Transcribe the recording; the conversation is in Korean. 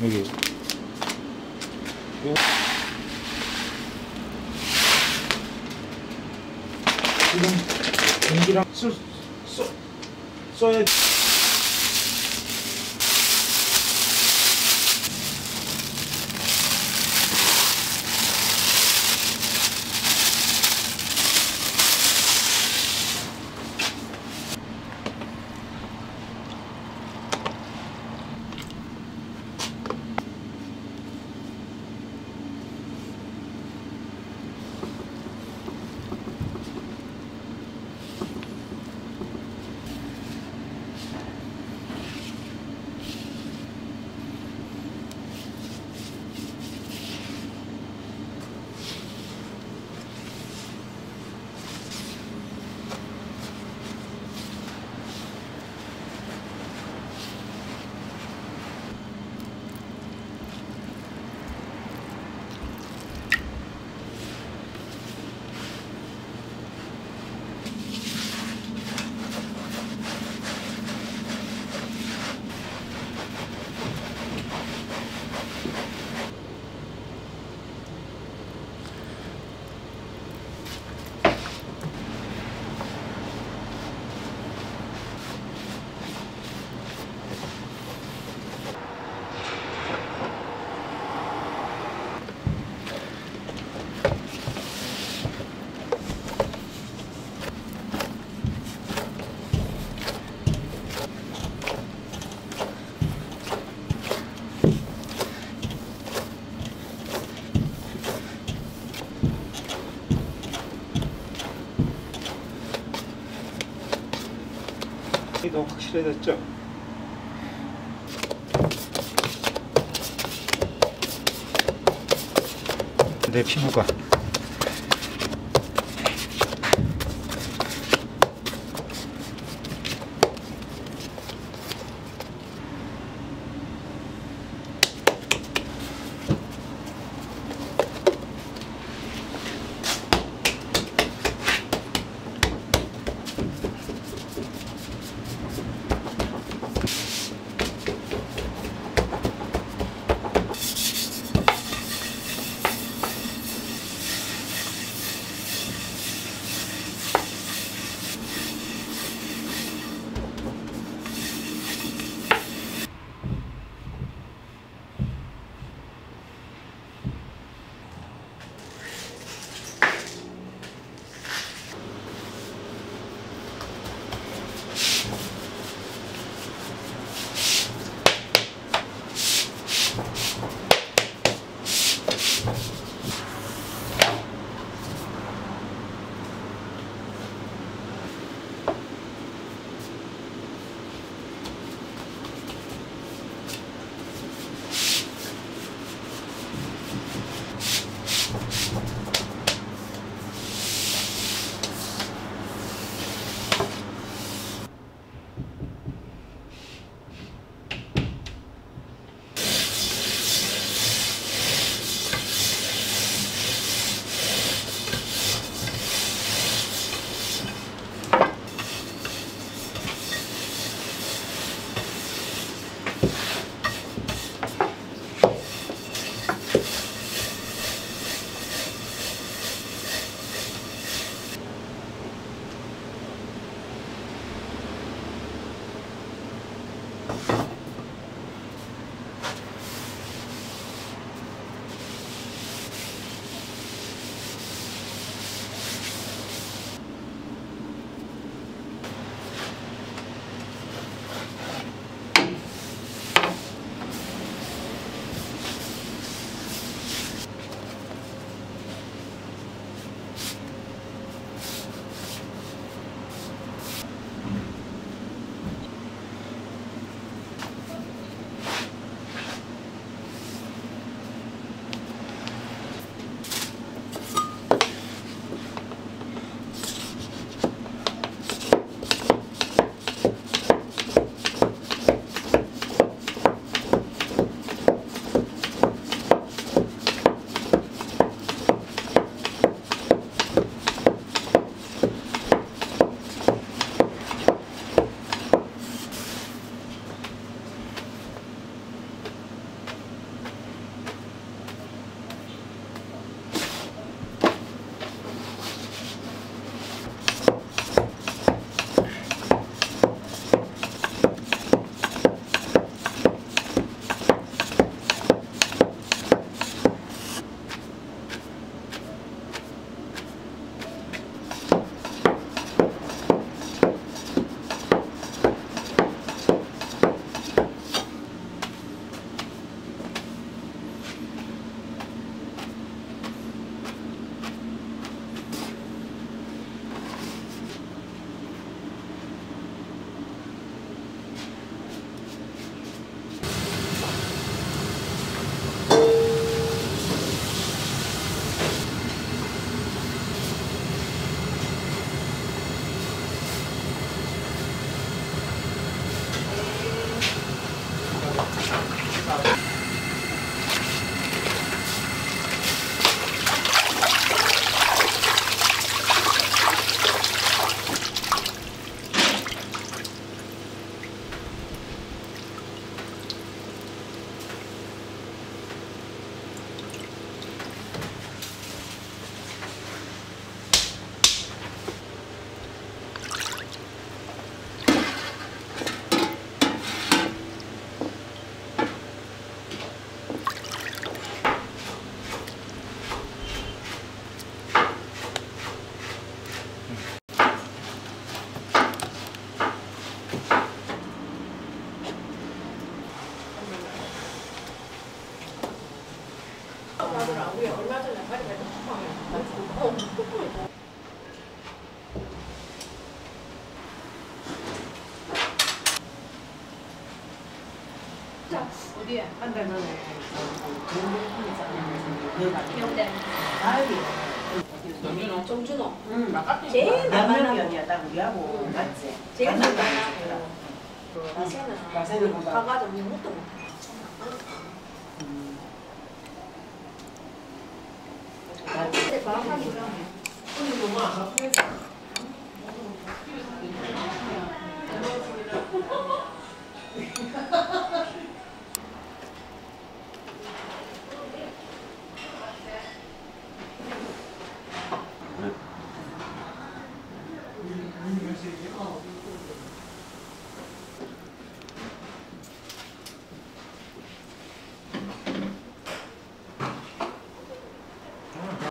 여기 지금 연기랑 써야 너무 확실해졌죠? 내 피부가 어디에? 한달 전에 남준호? 정준호? 응, 제일 남준이야. 나 우리하고 맞지? 제일 남준하고 마세는 가가자 우리 묻도 못해. 오늘 너무 안 아프네.